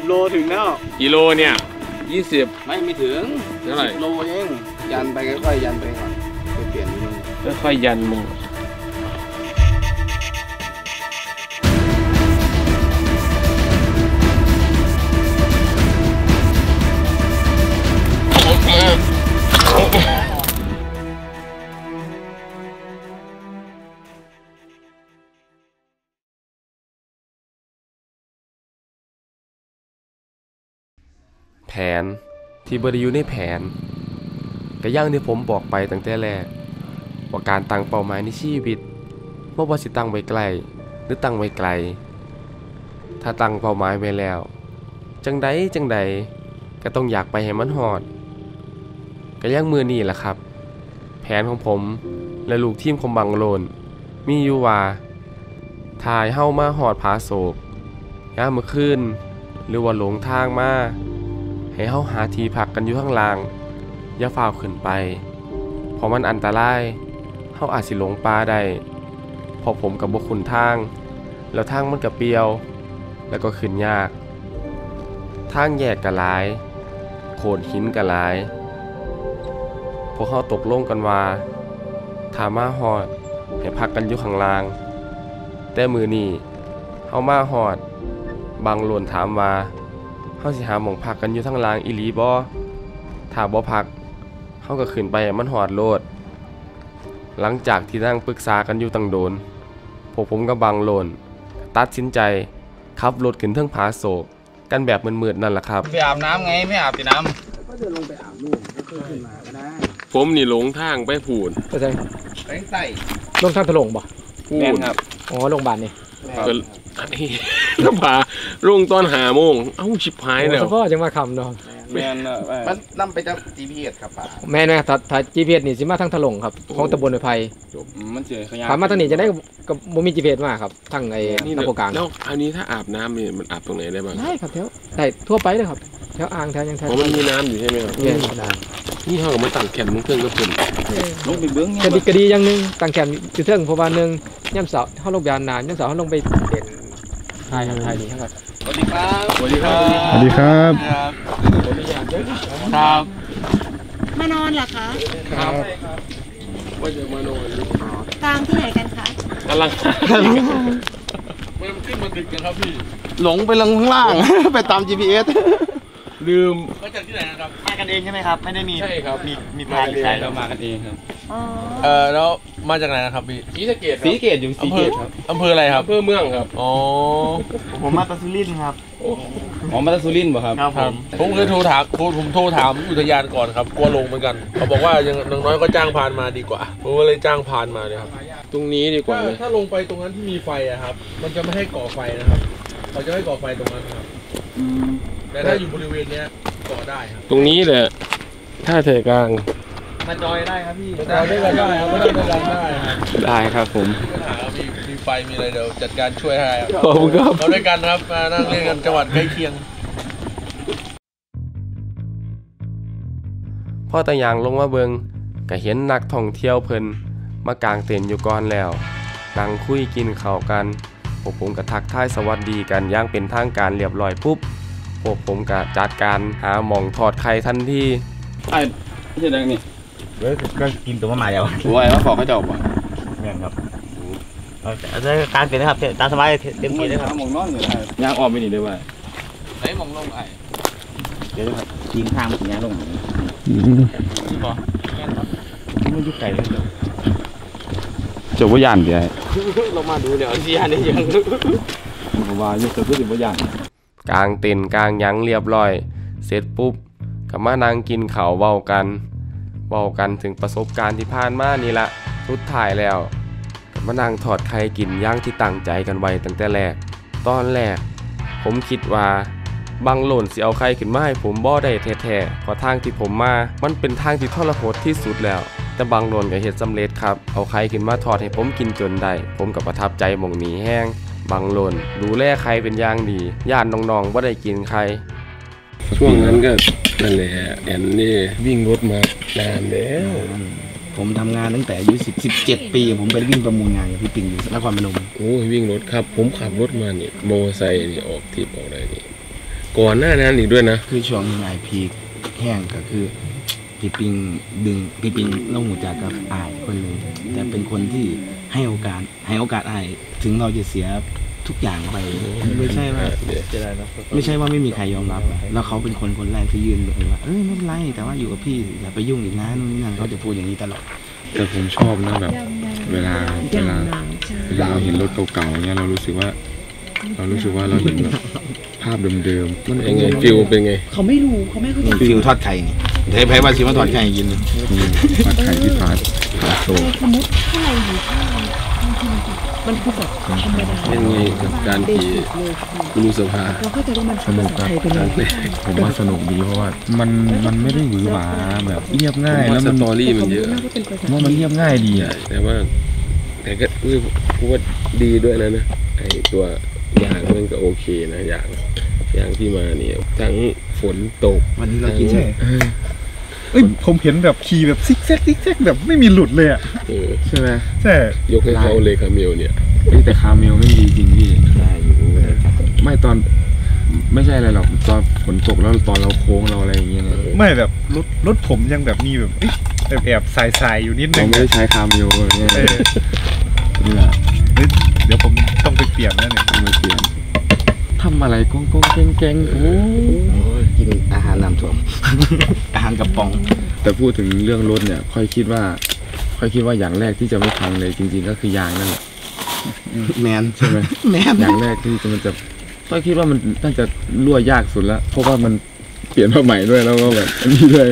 10โลถึงแล้วกิโลเนี่ย20ไม่ถึงเท่าไหร่10โลเองยันไปค่อยๆยันไปก่อนเปลี่ยนมือค่อยๆยันมือแผนที่บริยูในแผนก็ย่างที่ผมบอกไปตั้งแต่แรกว่าการตั้งเป้าหมายในชีวิตว่าสิตั้งไว้ไกลหรือตั้งไว้ไกลถ้าตั้งเป้าหมายไว้แล้วจังใดก็ต้องอยากไปให้มันหอดก็ย่างมือนี่แหละครับแผนของผมและลูกทีมของบังโลนมีอยู่ว่าถ่ายเฮ้ามาหอดผาโศกย่ามาขึ้นหรือว่าหลงทางมาให้เฮาหาทีพักกันอยู่ข้างล่างอย่าฝ่าขึ้นไปเพราะมันอันตรายเฮาอาจสิหลงป่าได้พอผมกับบ่คุ้นทางแล้วทางมันก็เปลี่ยวแล้วก็ขึ้นยากทางแยกก็หลายโขดหินก็หลายพวกเฮาตกลงกันว่าถ้ามาฮอดให้พักกันอยู่ข้างล่างแต่มื้อนี้เฮามาฮอดบางโลนถามว่าเฮาสิหาหม่องพักกันอยู่ทั้งลางอีหลีบ่ถ้าบ่พักเฮาก็ขึ้นไปมันหอดโลดหลังจากที่นั่งปรึกษากันอยู่ตั้งโดนพวกผมกับบังโลนตัดสินใจขับรถขึ้นเทิงผาโศกกันแบบมืดๆนั่นแหละครับไปอาบน้ำไงไม่อาบน้ำก็เดินลงไปอาบนู่นก็ขึ้นมาก็ได้ผมนี่หลงทางไปพูนใช่ไปใต้ลงทางถลงบ่พูนครับอ๋อโรงพยาบาลนี่น้ำผารุ่งตอน5 โมงเอ้าชิบหายแล้วพ่อจะมาคำเนาะแมนมันนั่งไปจาก GPS ครับป่าแม่นะถ้า GPS นี่สิมาทั้งถลงครับของตำบลไผ่มันเจอขยะถามมาตั้งนี้จะได้กับบ่มี GPS มาครับทั้งไอ้ตะโกกลางแล้วอันนี้ถ้าอาบน้ำนี่มันอาบตรงไหนได้บ้างได้ครับแถวได้ทั่วไปเลยครับแถวอ่างแถวยังแถวมันมีน้ำอยู่ใช่ไหมครับนี่เขามาตั้งแคมป์มุ่งเครื่องก็ฝุ่นลงไปเบื้องเนี่ยกระดีอย่างนึงตั้งแคมป์อยู่เทิงพอวันนึงย่ำเสาเข้าลงยานนานย่ำเสาเข้าลงไปเด่นไทยไทยดีครับสวัสดีครับสวัสดีครับสวัสดีครับครับมานอนเหรอคะครับว่าจะมานอนกลางที่ไหนกันคะกำลังมันขึ้นมาดึกกันครับพี่หลงไปลังข้างล่างไปตาม GPSลืมมาจากที่ไหนนะครับมากันเองใช่ไหมครับไม่ได้มีใช่ครับมีพาใครเรามากันเองครับแล้วมาจากไหนนะครับพี่ศรีสะเกษอยู่ศรีสะเกษครับอำเภออะไรครับอำเภอเมืองครับอ๋อผมมาตะสุรินทร์ครับอ๋อมาตะสุรินทร์ป่ะครับครับผมเคยโทรถามผมโทรถามอุทยานก่อนครับกลัวลงเหมือนกันเขาบอกว่ายังน้อยก็จ้างพานมาดีกว่าผมก็เลยจ้างพานมาเนี่ยครับตรงนี้ดีกว่าถ้าลงไปตรงนั้นที่มีไฟอะครับมันจะไม่ให้ก่อไฟนะครับเขาจะให้ก่อไฟตรงนั้นครับแต่ถ้าอยู่บริเวณนี้ก่อได้ครับตรงนี้แหละถ้าเถกลางมาจอยได้ครับพี่มาจอยได้ครับได้ครับผมมีไฟมีอะไรเดี๋ยวจัดการช่วยให้ครับเราด้วยกันครับมานั่งเล่นกันจังหวัดใกล้เคียงพ่อตะยางลงมาเบิงก็เห็นนักท่องเที่ยวเพลินมากางเต็นท์อยู่ก่อนแล้วนั่งคุยกินข้าวกันพวกผมก็ทักทายสวัสดีกันย่างเป็นทางการเรียบร้อยปุ๊บพวกผมก็จัดการหาหม่องถอดไข่ทันทีไอ้เจ๊แดงนี่เว้ยก็กินตัวมาแล้วโอ้ยว่าขอเขาจะออกป่ะแม่นครับแล้วการเป็นนะครับตามสบายเต็มที่เลยครับหม่องนอนอยู่ไอ้ย่างออกไปนี่เลยว่าไหนหม่องลงไอ้เดี๋ยวครับยิงทางมันย่างลงนี่ป่ะมันอยู่ไกลเลยจะว่าย่านเดี๋ยวเรามาดูเดี๋ยวสิย่านได้ยังผมว่าอยู่แต่พูดถึงว่าย่านกลางเต็นกลางยังเรียบร้อยเสร็จปุ๊บก็มานั่งกินข้าวเว้ากันถึงประสบการณ์ที่ผ่านมานี่ละสุดท้ายแล้วก็มานั่งถอดไข่กินย่างที่ตั้งใจกันไว้ตั้งแต่แรกตอนแรกผมคิดว่าบังโลนสิเอาไข่ขึ้นมาให้ผมบ่ได้แท้ๆเพราะทางที่ผมมามันเป็นทางที่ทรหดที่สุดแล้วแต่บังโลนก็เฮ็ดสำเร็จครับเอาไข่ขึ้นมาถอดให้ผมกินจนได้ผมก็ประทับใจหม่องนี้แห้งบังโลนดูแลใครเป็นอย่างดีญาติน้องๆว่าได้กินใครช่วงนั้นก็นั่นแหละแอนนี่วิ่งรถมานานแล้วผมทำงานตั้งแต่อายุ17 ปีผมไปวิ่งประมูลงานกับพี่ปิงอยู่นครพนมโอ้ยวิ่งรถครับผมขับรถมาเนี่ยโมไซค์นี่ออกทริปออกอะไรนี่ ก่อนหน้านั้นอีกด้วยนะคือช่วงไอพีแห้งก็คือพี่ปิงดึงพี่ปิงเล่าหูจากกับอายคนเลยแต่เป็นคนที่ให้โอกาสอายถึงเราจะเสียทุกอย่างไปไม่ใช่ว่าไม่มีใครยอมรับแล้วเขาเป็นคนแรกที่ยืนเลยว่าเอ้ยไม่เป็นไรแต่ว่าอยู่กับพี่อย่าไปยุ่งอีกนะนู่นนี่นั่นเขาจะพูดอย่างนี้ตลอดแต่ผมชอบนะแบบเวลาเห็นรถเก่าๆเนี่ยเรารู้สึกว่าเราเห็นแบบภาพเดิมๆมันเป็นไงฟิลเป็นไงเขาไม่รู้เขาไม่เข้าใจฟิลทอดไข่นี่เทปไพ่ว่าชิมว่าทอดไข่ยินทอดไข่ที่ผ่าโซ่สมมติข้างในอยู่ข้างมันคือแบบธรรมดาเป็นไงกับการที่รู้สภาพสนุกครับผมว่าสนุกดีเพราะว่ามันไม่ได้หวือหวาแบบเรียบง่ายแล้วสตอรี่มันเยอะว่ามันเรียบง่ายดีอ่ะแต่ว่าแต่ก็พูดว่าดีด้วยนะไอตัวอย่างมันก็โอเคนะอย่างที่มาเนี่ยทั้งฝนตกวันนี้เรากินใช่เอ้ยผมเห็นแบบขี่แบบซิกแซกแบบไม่มีหลุดเลยอ่ะใช่ไหมใช่ยกให้เขาเลยคาเมลเนี่ยแต่คาเมลไม่ดีจริงพี่ไม่ตอนไม่ใช่อะไรหรอกตอนฝนตกแล้วตอนเราโค้งเราอะไรอย่างเงี้ยไม่แบบรถผมยังแบบมีแบบแอบสายอยู่นิดนึงเราไม่ได้ใช้คาเมลเนี่ยนี่แหละเดี๋ยวผมต้องไปเปลี่ยนแล้วเนี่ยต้องไปเปลี่ยนทำอะไรก้งแกงโอ้กินอาหารน้ำท่วมอาหารกระป๋องแต่พูดถึงเรื่องรถเนี่ยค่อยคิดว่าอย่างแรกที่จะไม่พังเลยจริงๆก็คือยางนั่นแหละแมนใช่ไหมแมนอย่างแรกที่มันจะค่อยคิดว่ามันน่าจะรั่วยากสุดละเพราะว่ามันเปลี่ยนมาใหม่ด้วยแล้วก็แบบนี่เลย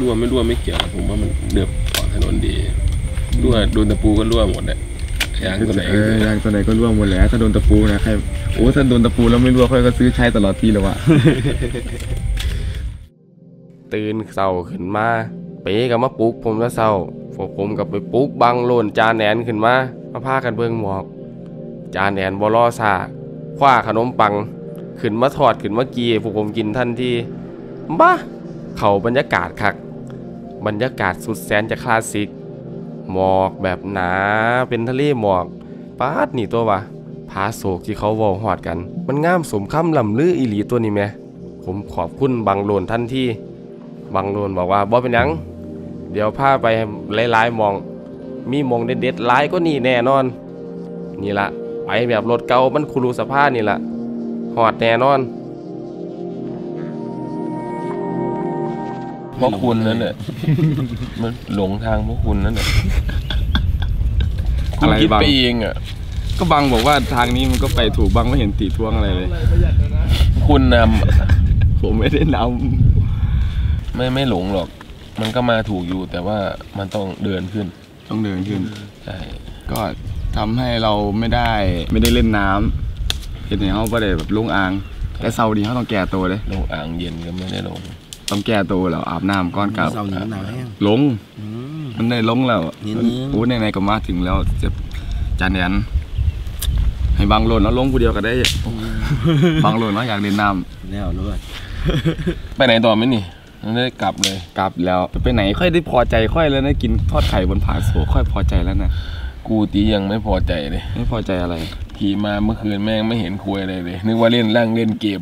รั่วไม่เกี่ยวผมว่ามันเดือบขอถนนดีรั่วโดนตะปูก็รั่วหมดเลยยางตัวไหนก็ร่วงหมดแล้วถ้าโดนตะปูนะใครโอ้ถ้าโดนตะปูแล้วไม่ร่วงค่อยก็ซื้อใช้ตลอดที่เลยวะตื่นเศร้าขึ้นมาเป๋กับมาปลุกผมแล้วเศร้าพวกผมกับไปปลุกบังโลนจานแหนขึ้นมาพากันเบิ่งหมอกจานแหนบอลอซาคว้าขนมปังขึ้นมาถอดขึ้นมากีพวกผมกินทันทีบ้าเข่าบรรยากาศคักบรรยากาศสุดแสนจะคลาสสิกหมอกแบบหนาเป็นทะเลหมอกป๊าดนี่ตัววะผาโศกที่เขาวอลหอดกันมันงามสมคำลำลืออีหลีตัวนี้ไหมผมขอบคุณบังโลนท่านที่บังโลนบอกว่าบ่เป็นหยังเดี๋ยวพาไปหลายๆมองมีมองเด็ดๆหลายก็นี่แน่นอนนี่ละไปแบบรถเก่ามันคุรุสภาพนี่ละหอดแน่นอนเพราะคุณนั่นแหละมันหลงทางเพราะคุณนั่นแหละคุณคิดไปเองอ่ะก็บังบอกว่าทางนี้มันก็ไปถูกบังไม่เห็นตีท่วงอะไรเลยคุณนำผมไม่ได้นำไม่หลงหรอกมันก็มาถูกอยู่แต่ว่ามันต้องเดินขึ้นใช่ก็ทำให้เราไม่ได้เล่นน้ำเห็นเขาก็เลยแบบลงอ่างแต่เสาดีเขาต้องแก่ตัวเลยลงอ่างเย็นก็ไม่ได้ลงต้องแก้ตัวแล้วอาบน้ำก้อนเก่าลงมันได้ลงแล้วอู้ในก็มาถึงแล้วจะจานแหนให้บังโลนแล้วลงผู้เดียวก็ได้บังโลนแล้วอยากเล่นน้ำแล้วด้วยไปไหนต่อไหมนี่ได้กลับแล้วไปไหนค่อยได้พอใจค่อยแล้วนะกินทอดไข่บนผาโศกค่อยพอใจแล้วนะกูตียังไม่พอใจเลยไม่พอใจอะไรขี่มาเมื่อคืนแม่งไม่เห็นคุยอะไรเลยนึกว่าเล่นเกม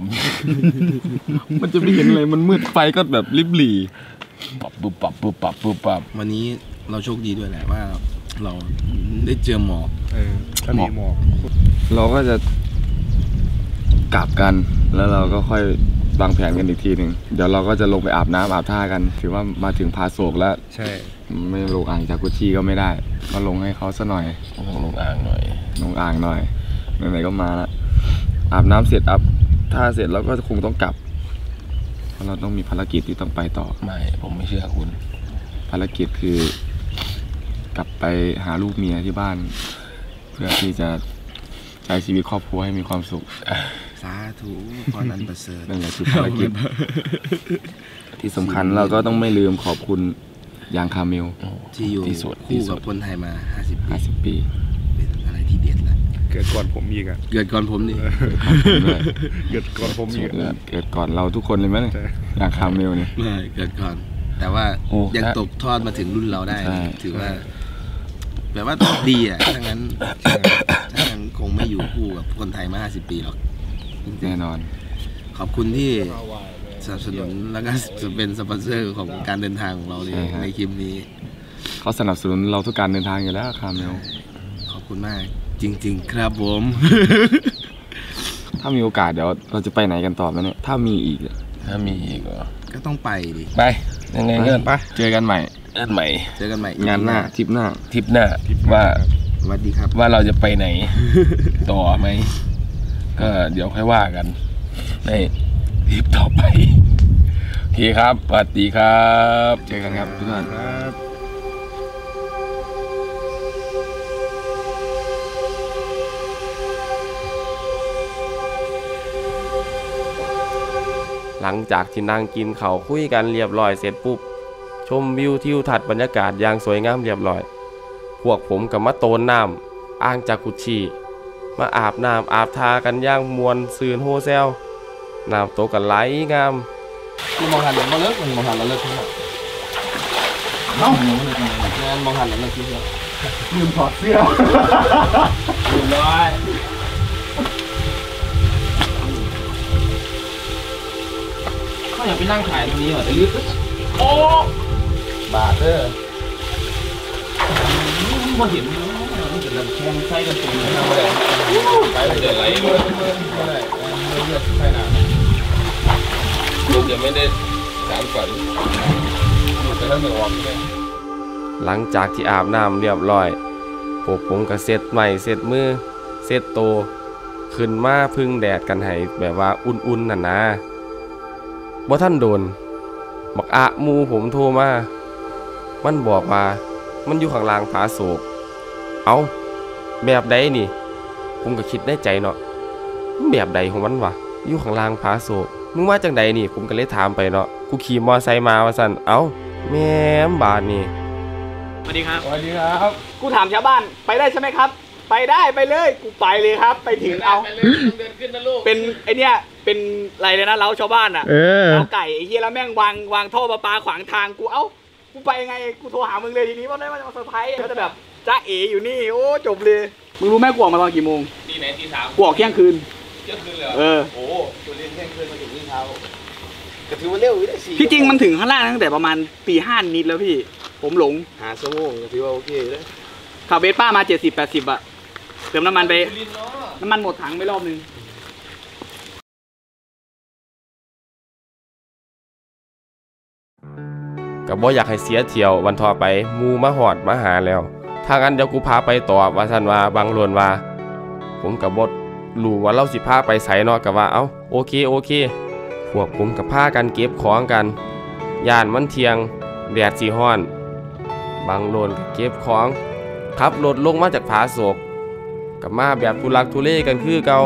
มันจะไม่เห็นอะไรมันมืดไฟก็แบบริบหรี่ปรับวันนี้เราโชคดีด้วยแหละว่าเราได้เจอหมอกเราก็จะกลับกันแล้วเราก็ค่อยวางแผนกันอีกทีหนึ่งเดี๋ยวเราก็จะลงไปอาบน้ำอาบท่ากันถือว่ามาถึงผาโศกแล้วใช่ไม่ลงอ่างจากกุชี่ก็ไม่ได้ก็ลงให้เขาซะหน่อยลงอ่างหน่อยไหนๆก็มาละอาบน้ำเสร็จอาบท่าเสร็จแล้วก็คงต้องกลับเพราะเราต้องมีภารกิจที่ต้องไปต่อไม่ผมไม่เชื่อคุณภารกิจคือกลับไปหาลูกเมียที่บ้านเพื่อที่จะใช้ชีวิตครอบครัวให้มีความสุขสาธุพอนั้นประเสริฐนั่นแหละคือภารกิจที่สำคัญเราก็ต้องไม่ลืมขอบคุณยางคาเมลที่อยู่คู่กับคนไทยมา50 ปีเป็นอะไรที่เด็ดละเกิดก่อนผมอีกอะเกิดก่อนผมนี่เกิดก่อนผมอีกเกิดก่อนเราทุกคนเลยไหมยางคาเมลเนี่ยไม่เกิดก่อนแต่ว่ายังตกทอดมาถึงรุ่นเราได้ถือว่าแบบว่าดีอะถ้างั้นคงไม่อยู่คู่กับคนไทยมา50 ปีหรอกแน่นอน ขอบคุณที่สนับสนุนและก็เป็นสปอนเซอร์ของการเดินทางของเราในคลิปนี้เขาสนับสนุนเราทุกการเดินทางอยู่แล้วคาเมลขอบคุณมากจริงๆครับผมถ้ามีโอกาสเดี๋ยวเราจะไปไหนกันต่อไหมเนี่ยถ้ามีอีกเหรอก็ต้องไปดิไปยังไงเงินปะเจอกันใหม่เจอกันใหม่งานหน้าทริปหน้าว่าสวัสดีครับว่าเราจะไปไหนต่อไหมก็เดี๋ยวค่อยว่ากันในทริปต่อไปพี่ครับสวัสดีครับเจอกันครับทุกท่านหลังจากที่นั่งกินเขาคุยกันเรียบร้อยเสร็จปุ๊บชมวิวทิวทัศน์บรรยากาศอย่างสวยงามเรียบร้อยพวกผมกับมาโตนน้ำอ่างจากกุชีมาอาบน้ำอาบทากันย่างมวลซืนโฮเซลน้ำโตกันไหลงามมองหันหลังมาเลิกมองหันหลังเลิกที่นี่เอ้ามองหันหลังเลิกที่นี่ลืมถอดเสื้อลืมร้อยอย่าไปนั่งขายตรงนี้เหรอลืมโอ้บาทเด้อพอเห็นมันจะลำแข้งไส้กันตรงนี้ไม่ได้ไปไม่ได้ไหลไม่ได้เลือดไส้หนาลูกยังไม่ได้สารฝันลูกจะต้องไปออกเลยหลังจากที่อาบน้ำเรียบร้อยพวกผมก็เสร็จใหม่เสร็จมือเสร็จโตขึ้นมาพึ่งแดดกันให้แบบว่าอุ่นๆน่ะนะบ่ท่านโดนบักอะมูผมโทรมามันบอกว่ามันอยู่ข้างล่างผาโศกเอาแบบใดนี่ผมก็คิดได้ใจเนาะแบบใดของมันวะอยู่ข้างล่างผาโศกมึงว่าจังใดนี่ผมก็เลยถามไปเนาะกูขี่มอไซค์มาว่าสั่นเอาแม่มบาทนี่สวัสดีครับสวัสดีครับกูถามชาวบ้านไปได้ใช่ไหมครับไปได้ไปเลยกูไปเลยครับไปถึงเอาเป็นไอเนี้ยเป็นอะไรเลยนะเล้าชาวบ้านอ่ะเล้าไก่ไอ้เหี้ยแล้วแม่งวางท่อประปาขวางทางกูเอ้ากูไปยังไงกูโทรหามึงเลยทีนี้ว่าได้มาเซอร์ไพรส์เขาจะแบบจ้าเอ๋อยู่นี่โอ้จบเลยมึงรู้แม่กูออกมาตอนกี่โมงตีไหนตีสามกูออกเที่ยงคืนเหรอโอ้ตัวเล่นเที่ยงคืนมาถึงนี่เช้าก็ถือว่าเร็ววินาทีที่จริงมันถึงข้างล่างตั้งแต่ประมาณปีห้านิดแล้วพี่ผมหลงหาชั่วโมงก็ถือว่าโอเคเลยขับเวสป้ามา70-80อะเติมน้ำมันไปน้ำมันหมดถังไปรอบนึงก็บ่อยากให้เสียเที่ยววันทอไปมูมาหอดมาหาแล้วถ้างั้นเดี๋ยวกูพาไปต่อว่าสันว่าบางลวนว่าผมกับบดรู้ว่าเราสิพาไปใส่นอกกับว่าเอ้าโอเคพวกผมกับผ้ากันเก็บของกันย่านมันเที่ยงแดดสีห้อนบางลวนเก็บของขับรถลงมาจากผาโศกกับมาแบบทุลักทุเลกันคือเก่า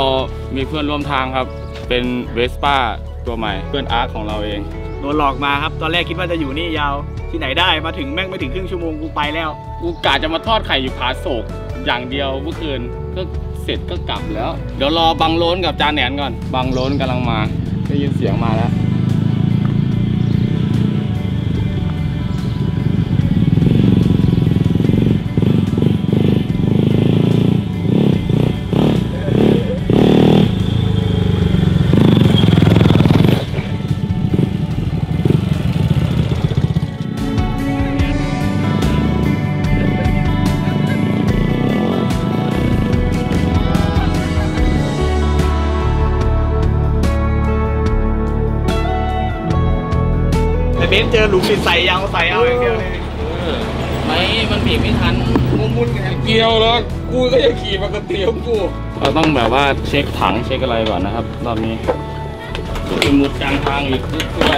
เรามีเพื่อนร่วมทางครับเป็นเวสป้าตัวใหม่เพื่อนอาร์ตของเราเองโดนหลอกมาครับตอนแรกคิดว่าจะอยู่นี่ยาวที่ไหนได้มาถึงแม่งไม่ถึงครึ่งชั่วโมงกูไปแล้วกูกะจะมาทอดไข่อยู่ผาโศกอย่างเดียวเมื่อคืนก็เสร็จก็กลับแล้วเดี๋ยวรอบังโลนกับจานแหนนก่อนบังโลนกำลังมาได้ยินเสียงมาแล้วเจอหลุมใส่ยาวใส่เอาอย่างเดียวเลยไม่มันเบรกไม่ทันมุนๆเกี่ยวแล้วกูก็จะขี่มาก็เตี้ยกูเราต้องแบบว่าเช็คถังเช็คอะไรก่อนนะครับรอบนี้ขึ้นมุดกลางทางอีกไป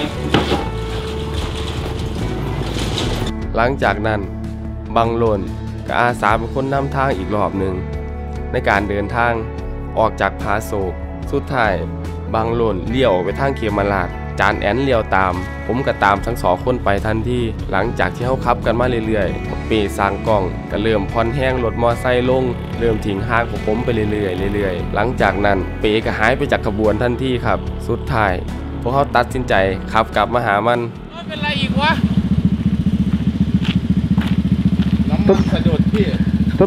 หลังจากนั้นบังโลนกับอาสาเป็นคนนำทางอีกรอบหนึ่งในการเดินทางออกจากผาโศกสุดท้ายบังโลนเลี้ยวไปทางเขมราชจานแอนเลี้ยวตามผมก็ตามทั้งสองคนไปทันทีหลังจากที่เขาขับกันมาเรื่อยๆปีสร้างกล้องก็เริ่มพอนแห้งรถมอไซค์ลงเริ่มทิ้งห้างของผมไปเรื่อยๆหลังจากนั้นปีก็หายไปจากขบวนทันทีครับสุดท้ายพวกเขาตัดสินใจขับกลับมาหามันเป็นไรอีกวะ สเตอร์หมดพี่ไม่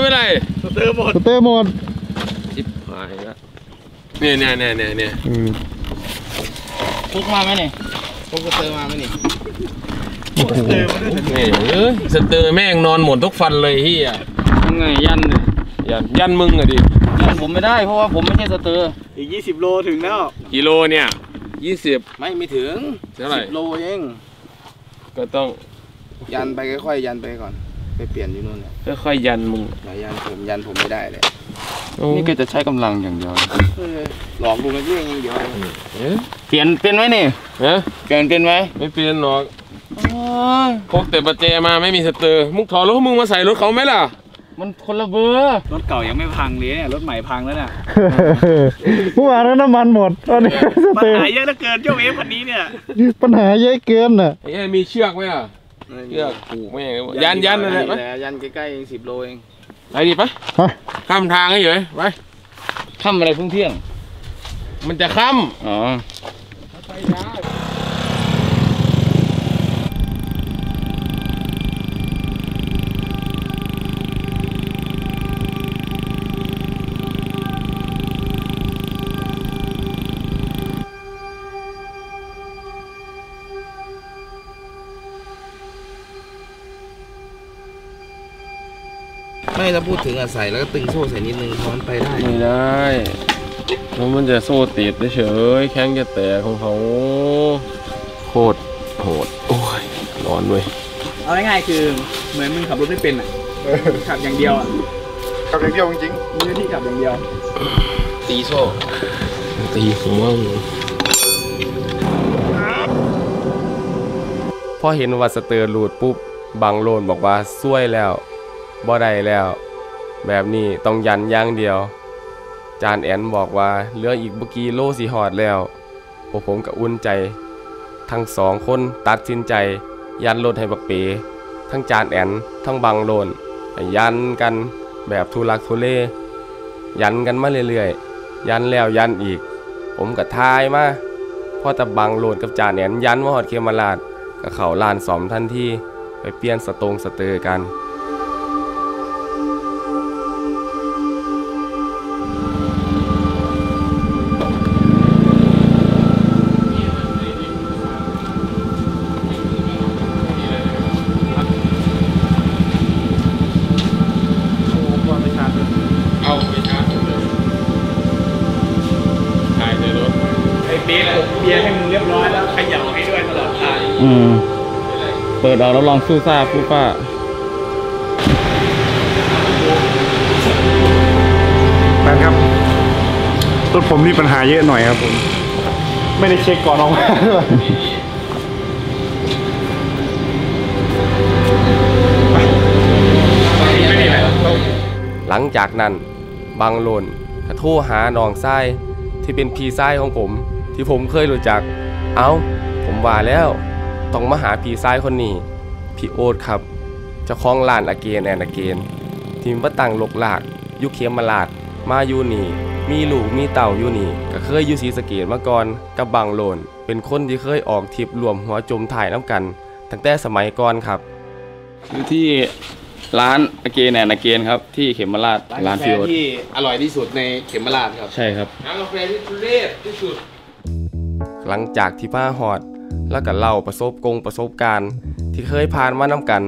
เป็นไรสเตอร์หมดชิบหายแล้วเนี่ยพกมาไหมเนี่ยพกสเตอร์มาไหมเนี่ยนี่สเตอร์แม่งนอนหมดทุกฟันเลยเฮียยังไงยันเลยยันมึงอะดิยันผมไม่ได้เพราะว่าผมไม่ใช่สเตอร์อีก20โลถึงแล้วกิโลเนี่ย20ไม่ถึง10โลเองก็ต้องยันไปค่อยๆยันไปก่อนไปเปลี่ยนอยู่นู่นเนี่ยค่อยๆยันมึงยันผมไม่ได้เลยนี่ก็จะใช้กำลังอย่างเดียวหลอกดูมันเรื่องอย่างเดียวเปลี่ยนเป็นไหมนี่เปลี่ยนเป็นไหมไม่เปลี่ยนหรอกพกแต่ประเจมาไม่มีสเตอร์มึงถอดรถมึงมาใส่รถเขาไหมล่ะมันคนละเบอร์รถเก่ายังไม่พังเลยเนี่ยรถใหม่พังแล้วน่ะเมื่อวานนั้นน้ำมันหมดตอนนี้ปัญหาเยอะเหลือเกินเจ้าเอฟคันนี้เนี่ยปัญหาเยอะเกินน่ะไอ้เนี่ยมีเชือกไหมอ่ะเชือกผูกไม่ยันอะไรไหมยันใกล้ๆ10 โลเองไปดิปะข้ามทางให้อยู่ไปข้ามอะไรเพิ่งเที่ยงมันจะข้ามอ๋อไม่แล้วพูดถึงใส่แล้วก็ตึงโซ่ใส่นิดนึงพร้อมไปได้ไม่ได้แล้วมันจะโซ่ติดเฉยแข้งจะแตกของเขาโคตรโหดโอ้ยร้อนเว้ยเอาง่ายๆคือเหมือนมึงขับรถไม่เป็นอ่ะขับอย่างเดียวอ่ะขับอย่างเดียวจริงๆมีที่ขับอย่างเดียวตีโซ่ตีหัวพอเห็นว่าสเตอร์หลุดปุ๊บบางโลนบอกว่าซวยแล้วบ่ได้แล้วแบบนี้ต้องยันอย่างเดียวจานแอนบอกว่าเหลืออีกบ่กี่โลสิฮอดแล้วพวกผมก็อุ่นใจทั้งสองคนตัดสินใจยันรถให้บักเป๋ทั้งจานแอนทั้งบังโลนยันกันแบบทุลักทุเลยันกันมาเรื่อยๆยันแล้วยันอีกผมก็ทายมาพอแต่บังโลนกับจานแอนยันว่าฮอดเขมราชก็เข้าลานสอมทันทีไปเปลี่ยนสเตอร์กันเปิดเอาแล้วลองสู้ซ่าปุ๊บป้าแปนครับรถผมมีปัญหาเยอะหน่อยครับผมไม่ได้เช็คก่อนออกมาหลังจากนั้นบางโลนกระทู้หาน้องไส้ที่เป็นพี่ไส้ของผมที่ผมเคยรู้จักเอ้าผมว่าแล้วต้องมาหาพี่ชายคนนี้พี่โอ๊ตครับเจ้าของร้านอเกนทีมว่าต่างหลกหลากยุคเขมราชมาอยู่นี่มีลูกมีเต่าอยู่นี่ก็เคยอยู่ศรีสะเกษมาก่อนกับบังโลนเป็นคนที่เคยออกทริปรวมหัวจมถ่ายน้ำกันตั้งแต่สมัยก่อนครับอยู่ที่ร้านอเกนครับที่เขมราชร้านพี่โอ๊ตที่อร่อยที่สุดในเขมราชครับใช่ครับร้านกาแฟที่ทุเรศที่สุดหลังจากที่ผ้าหอดแล้วก็เล่าประสบการณ์ที่เคยผ่านมาน้ำกัน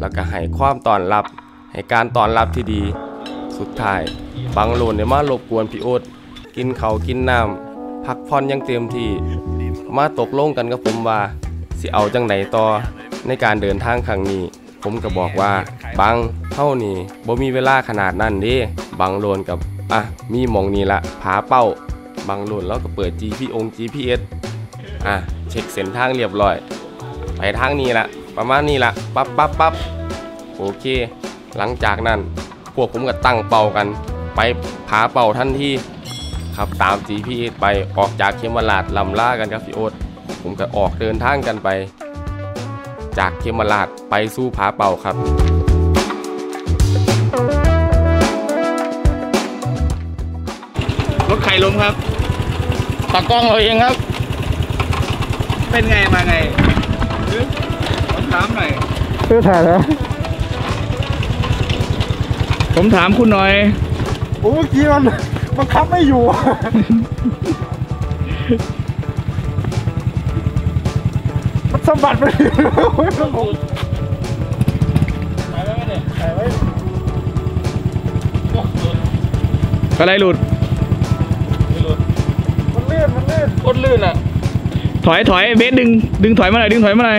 แล้วก็ให้ความต้อนรับให้การต้อนรับที่ดีสุดท้ายบังโลนเนี่ยมารบกวนพี่โอ๊ตกินเขากินน้ำพักผ่อนยังเต็มที่มาตกลงกันกับผมว่าสิเอาจังไหนต่อในการเดินทางครั้งนี้ผมก็บอกว่าบังเท่านี้บ่มีเวลาขนาดนั้นดิบังโลนกับมีมองนี่ละผาเป้าบังโลนแล้วก็เปิด GPSเช็คเส้นทางเรียบร้อยไปทางนี้ละประมาณนี้ละปั๊บโอเคหลังจากนั้นพวกผมก็ตั้งเป่ากันไปผาเป่าทันทีครับตาม GPS ไปออกจากเขมราชลำล่ากันครับพี่โอ๊ตผมก็ออกเดินทางกันไปจากเขมราชไปสู่ผาเป่าครับรถใครล้มครับตากล้องเราเองครับเป็นไงมาไงถามหน่อย ซื้อถ่ายแล้วผมถามคุณหน่อยโอ้เมื่อกี้มันคับไม่อยู่ มันสะบัดไปเลยถ่ายไว้ไม่ได้ถ่ายไว้อะไรหลุดมันลื่นโคตรลื่นอ่ะถอยเบสดึงถอยมาหน่อย